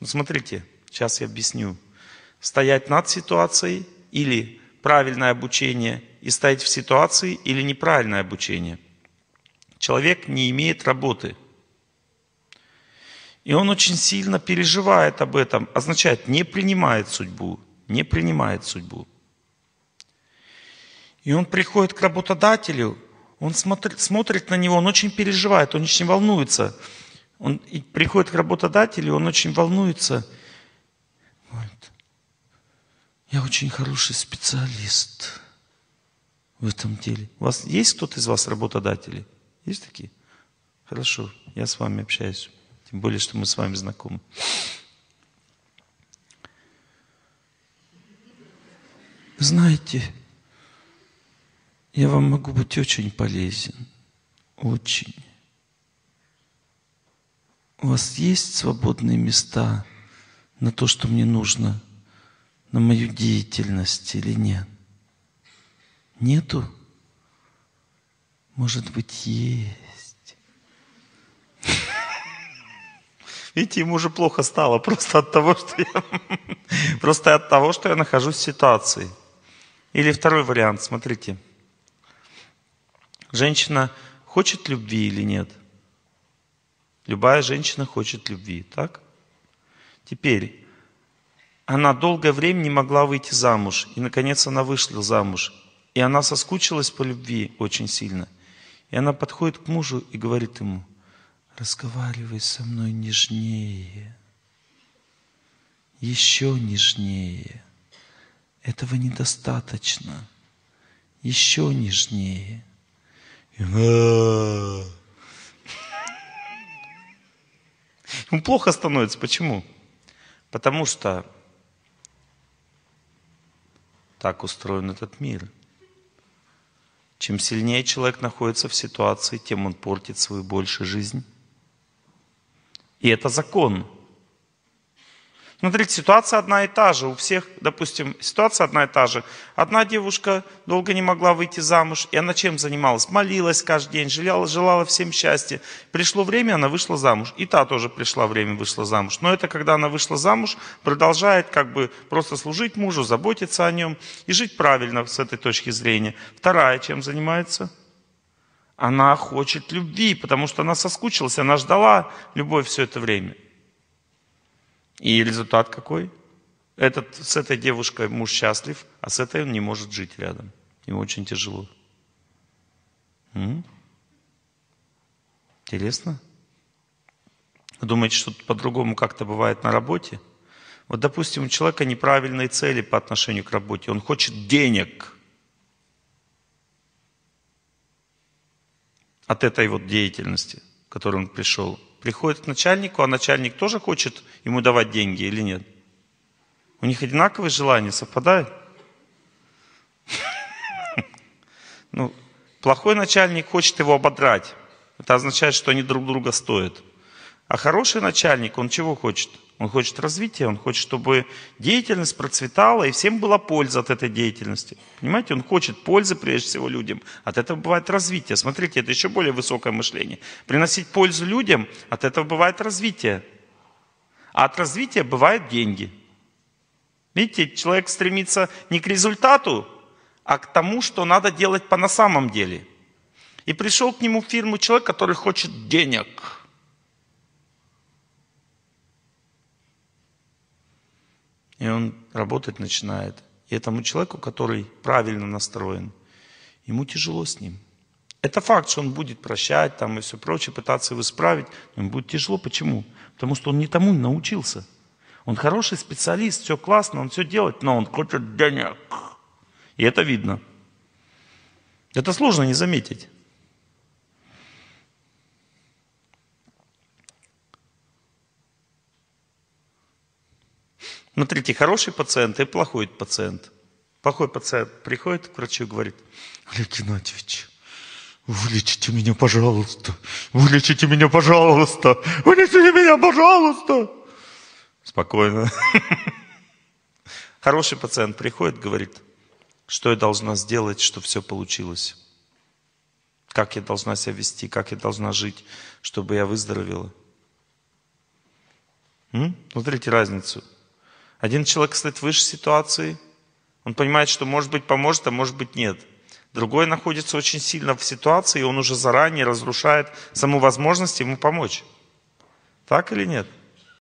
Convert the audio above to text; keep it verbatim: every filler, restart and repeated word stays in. Ну, смотрите, сейчас я объясню. Стоять над ситуацией или правильное обучение, и стоять в ситуации или неправильное обучение. Человек не имеет работы. И он очень сильно переживает об этом. Означает, не принимает судьбу. Не принимает судьбу. И он приходит к работодателю, он смотри, смотрит на него, он очень переживает, он очень волнуется. Он и приходит к работодателю, он очень волнуется. Говорит, я очень хороший специалист в этом деле. У вас есть кто-то из вас работодатели? Есть такие? Хорошо, я с вами общаюсь. Тем более, что мы с вами знакомы. Знаете, я вам могу быть очень полезен. Очень. У вас есть свободные места на то, что мне нужно, на мою деятельность или нет? Нету? Может быть, есть. Видите, ему уже плохо стало просто от того, что я, просто от того, что я нахожусь в ситуации. Или второй вариант, смотрите. Женщина хочет любви или нет? Любая женщина хочет любви, так? Теперь, она долгое время не могла выйти замуж, и, наконец, она вышла замуж. И она соскучилась по любви очень сильно. И она подходит к мужу и говорит ему, разговаривай со мной нежнее, еще нежнее. Этого недостаточно. Еще нежнее. Ему плохо становится. Почему? Потому что так устроен этот мир. Чем сильнее человек находится в ситуации, тем он портит свою больше жизнь. И это закон. Смотрите, ситуация одна и та же. У всех, допустим, ситуация одна и та же. Одна девушка долго не могла выйти замуж, и она чем занималась? Молилась каждый день, желала, желала всем счастья. Пришло время, она вышла замуж. И та тоже пришла время, вышла замуж. Но это когда она вышла замуж, продолжает как бы просто служить мужу, заботиться о нем и жить правильно с этой точки зрения. Вторая чем занимается? Она хочет любви, потому что она соскучилась, она ждала любовь все это время. И результат какой? Этот, с этой девушкой муж счастлив, а с этой он не может жить рядом. Ему очень тяжело. М? Интересно? Вы думаете, что по-другому как-то бывает на работе? Вот, допустим, у человека неправильные цели по отношению к работе. Он хочет денег. От этой вот деятельности, к которой он пришел. Приходит к начальнику, а начальник тоже хочет ему давать деньги или нет? У них одинаковые желания, совпадают? Ну, плохой начальник хочет его ободрать. Это означает, что они друг друга стоят. А хороший начальник, он чего хочет? Он хочет развития, он хочет, чтобы деятельность процветала, и всем была польза от этой деятельности. Понимаете, он хочет пользы прежде всего людям. От этого бывает развитие. Смотрите, это еще более высокое мышление. Приносить пользу людям, от этого бывает развитие. А от развития бывают деньги. Видите, человек стремится не к результату, а к тому, что надо делать по на самом деле. И пришел к нему в фирму человек, который хочет денег. И он работать начинает. И этому человеку, который правильно настроен, ему тяжело с ним. Это факт, что он будет прощать там, и все прочее, пытаться его исправить. Ему будет тяжело. Почему? Потому что он не тому научился. Он хороший специалист, все классно, он все делает, но он хочет денег. И это видно. Это сложно не заметить. Смотрите, хороший пациент и плохой пациент. Плохой пациент приходит к врачу и говорит, Олег Геннадьевич, вылечите меня, пожалуйста, вылечите меня, пожалуйста, вылечите меня, пожалуйста. Спокойно. Хороший пациент приходит, говорит, что я должна сделать, чтобы все получилось. Как я должна себя вести, как я должна жить, чтобы я выздоровела. М? Смотрите разницу. Один человек стоит выше ситуации, он понимает, что может быть поможет, а может быть нет. Другой находится очень сильно в ситуации, и он уже заранее разрушает саму возможность ему помочь. Так или нет?